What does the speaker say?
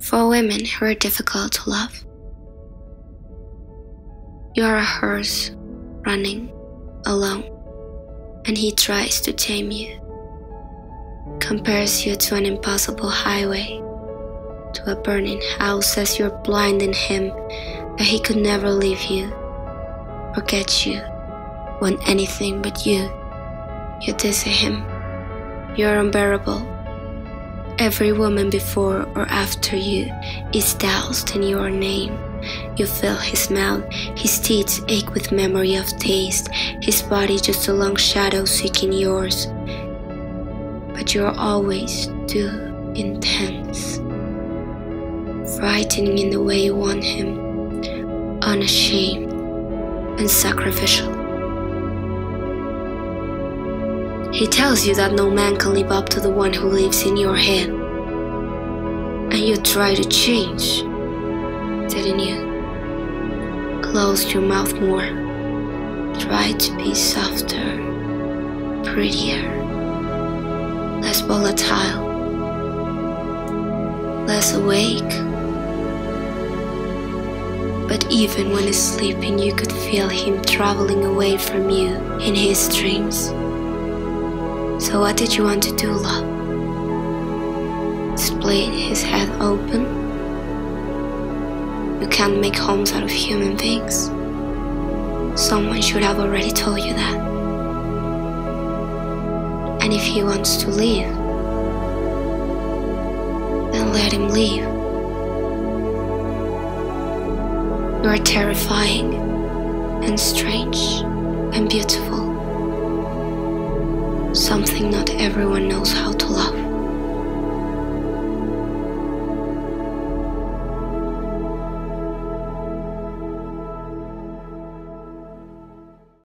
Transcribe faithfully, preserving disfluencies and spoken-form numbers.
for women who are difficult to love. You are a horse running alone, and he tries to tame you, compares you to an impossible highway, to a burning house, as you're blinding him that he could never leave you, forget you, want anything but you. You dizzy him. You're unbearable. Every woman before or after you is doused in your name. You fill his mouth, his teeth ache with memory of taste, his body just a long shadow seeking yours. But you're always too intense, frightening in the way you want him, unashamed and sacrificial. He tells you that no man can live up to the one who lives in your head. And you try to change, didn't you? Close your mouth more. Try to be softer, prettier, less volatile, less awake. But even when he's sleeping, you could feel him traveling away from you in his dreams. So what did you want to do, love? Split his head open? You can't make homes out of human beings. Someone should have already told you that. And if he wants to leave, then let him leave. You are terrifying and strange and beautiful. Something not everyone knows how to love.